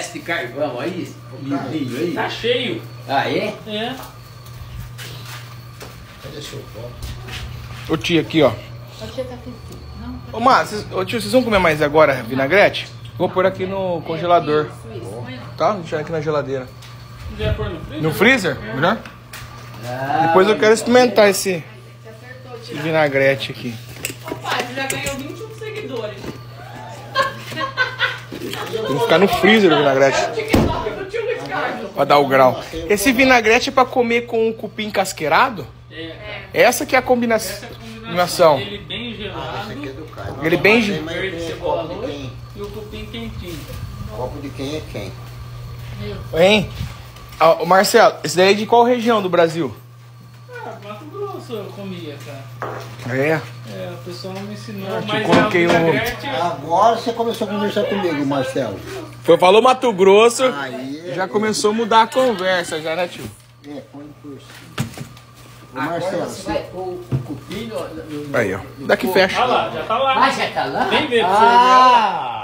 Esse carvão aí, livrinho aí. Tá cheio. Ah, é? É. Cadê seu copo? Ô tia, aqui ó. Ô tia tá aqui. Não, tá. Ô Má, vocês vão comer mais agora vinagrete? Vou pôr aqui no congelador. Isso. Tá? Vou deixar aqui na geladeira. Já pôr no freezer? No freezer? É. Melhor? Ah, depois eu quero experimentar esse vinagrete aqui. Ô pai, você já ganhou 21 seguidores. Tem que ficar no freezer o vinagrete. Pra dar o grau. Esse vinagrete é pra comer com um cupim casqueirado? É. Essa que é a combinação. Ele bem gelado. Ele bem gelado. E o cupim quentinho. Copo de quem é quem? Hein? Ah, Marcelo, esse daí é de qual região do Brasil? Ah, Mato Grosso eu comia, cara. É? É, o pessoal me ensinou. Agora você começou a conversar comigo, Marcelo. Falou Mato Grosso, já começou a mudar a conversa, já, né, tio? É, põe por cima. Ô, Marcelo, você vai pôr o cupim... Aí, ó. Daqui fecha. Olha lá, já tá lá. Ah, já tá lá? Vem ver pra você ver.